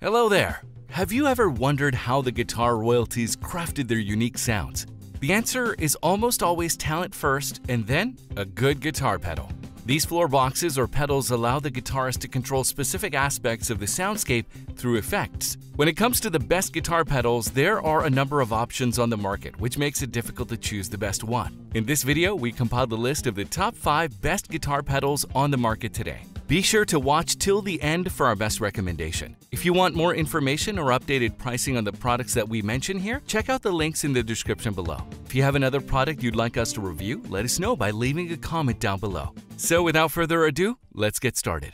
Hello there! Have you ever wondered how the guitar royalties crafted their unique sounds? The answer is almost always talent first and then a good guitar pedal. These floor boxes or pedals allow the guitarist to control specific aspects of the soundscape through effects. When it comes to the best guitar pedals, there are a number of options on the market, which makes it difficult to choose the best one. In this video, we compiled a list of the top 5 best guitar pedals on the market today. Be sure to watch till the end for our best recommendation. If you want more information or updated pricing on the products that we mention here, check out the links in the description below. If you have another product you'd like us to review, let us know by leaving a comment down below. So without further ado, let's get started.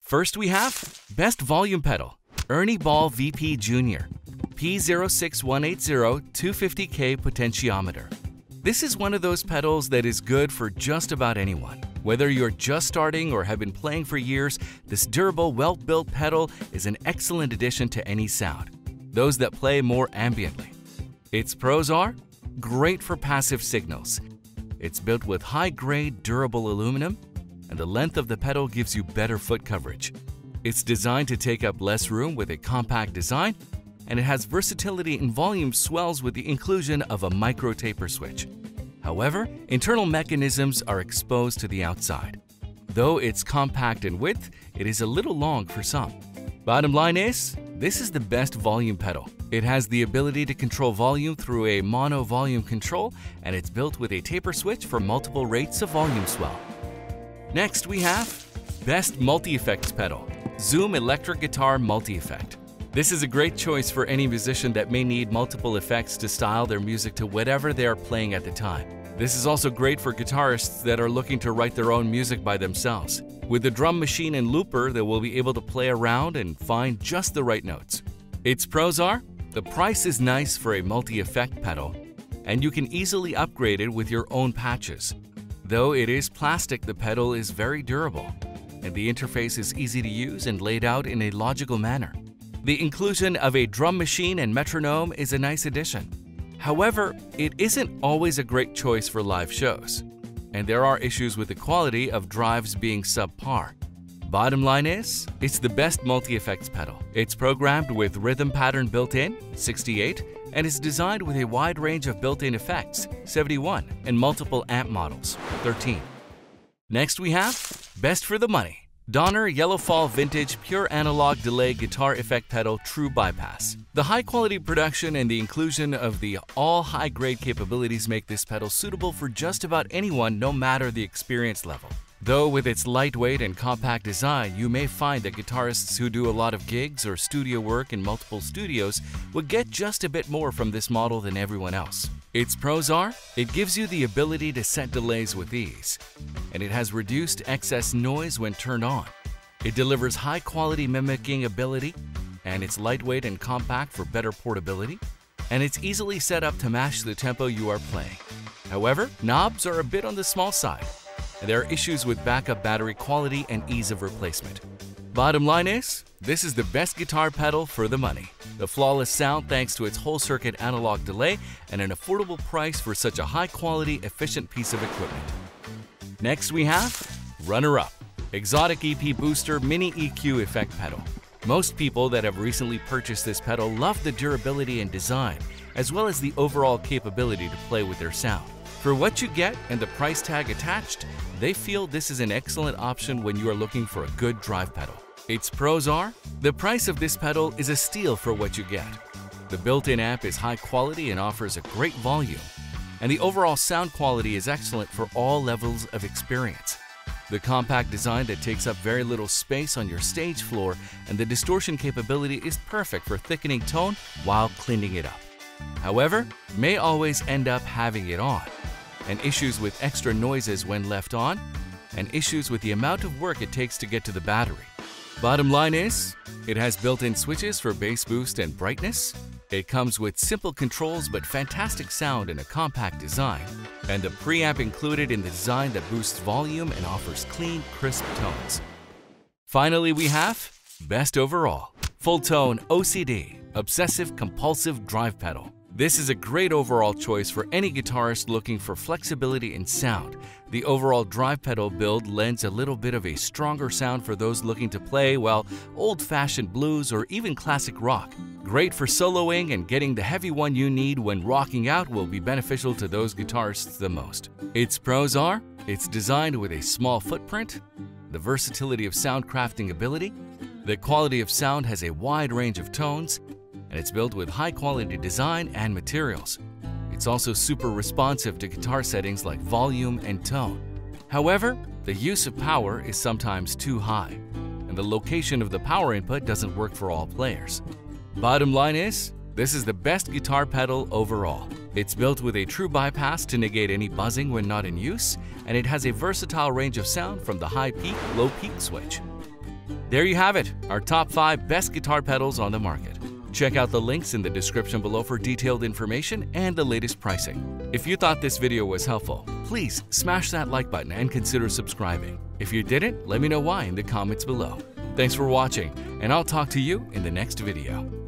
First we have Best Volume Pedal, Ernie Ball VP Jr. P06180 250K Potentiometer. This is one of those pedals that is good for just about anyone. Whether you're just starting or have been playing for years, this durable, well-built pedal is an excellent addition to any sound, those that play more ambiently. Its pros are great for passive signals. It's built with high-grade, durable aluminum, and the length of the pedal gives you better foot coverage. It's designed to take up less room with a compact design, and it has versatility in volume swells with the inclusion of a micro taper switch. However, internal mechanisms are exposed to the outside. Though it's compact in width, it is a little long for some. Bottom line is, this is the best volume pedal. It has the ability to control volume through a mono volume control, and it's built with a taper switch for multiple rates of volume swell. Next we have Best Multi-Effects Pedal, Zoom Electric Guitar Multi-Effect. This is a great choice for any musician that may need multiple effects to style their music to whatever they are playing at the time. This is also great for guitarists that are looking to write their own music by themselves. With the drum machine and looper, they will be able to play around and find just the right notes. Its pros are, the price is nice for a multi-effect pedal, and you can easily upgrade it with your own patches. Though it is plastic, the pedal is very durable, and the interface is easy to use and laid out in a logical manner. The inclusion of a drum machine and metronome is a nice addition. However, it isn't always a great choice for live shows, and there are issues with the quality of drives being subpar. Bottom line is, it's the best multi-effects pedal. It's programmed with rhythm pattern built in, 68, and is designed with a wide range of built-in effects, 71, and multiple amp models, 13. Next we have Best for the Money, Donner Yellowfall Vintage Pure Analog Delay Guitar Effect Pedal True Bypass. The high-quality production and the inclusion of the all high-grade capabilities make this pedal suitable for just about anyone, no matter the experience level. Though with its lightweight and compact design, you may find that guitarists who do a lot of gigs or studio work in multiple studios would get just a bit more from this model than everyone else. Its pros are, it gives you the ability to set delays with ease, and it has reduced excess noise when turned on. It delivers high-quality mimicking ability, and it's lightweight and compact for better portability, and it's easily set up to match the tempo you are playing. However, knobs are a bit on the small side, and there are issues with backup battery quality and ease of replacement. Bottom line is, this is the best guitar pedal for the money. The flawless sound thanks to its whole circuit analog delay and an affordable price for such a high-quality, efficient piece of equipment. Next we have Runner-Up, Exotic EP Booster Mini EQ Effect Pedal. Most people that have recently purchased this pedal love the durability and design, as well as the overall capability to play with their sound. For what you get and the price tag attached, they feel this is an excellent option when you are looking for a good drive pedal. Its pros are, the price of this pedal is a steal for what you get. The built-in amp is high quality and offers a great volume, and the overall sound quality is excellent for all levels of experience. The compact design that takes up very little space on your stage floor and the distortion capability is perfect for thickening tone while cleaning it up. However, may always end up having it on, and issues with extra noises when left on, and issues with the amount of work it takes to get to the battery. Bottom line is, it has built-in switches for bass boost and brightness. It comes with simple controls but fantastic sound and a compact design, and the preamp included in the design that boosts volume and offers clean, crisp tones. Finally, we have Best Overall, Fulltone OCD Obsessive Compulsive Drive Pedal. This is a great overall choice for any guitarist looking for flexibility in sound. The overall drive pedal build lends a little bit of a stronger sound for those looking to play, well, old-fashioned blues or even classic rock. Great for soloing, and getting the heavy one you need when rocking out will be beneficial to those guitarists the most. Its pros are, it's designed with a small footprint, the versatility of soundcrafting ability, the quality of sound has a wide range of tones, and it's built with high-quality design and materials. It's also super responsive to guitar settings like volume and tone. However, the use of power is sometimes too high, and the location of the power input doesn't work for all players. Bottom line is, this is the best guitar pedal overall. It's built with a true bypass to negate any buzzing when not in use, and it has a versatile range of sound from the high peak, low peak switch. There you have it, our top 5 best guitar pedals on the market. Check out the links in the description below for detailed information and the latest pricing. If you thought this video was helpful, please smash that like button and consider subscribing. If you didn't, let me know why in the comments below. Thanks for watching, and I'll talk to you in the next video.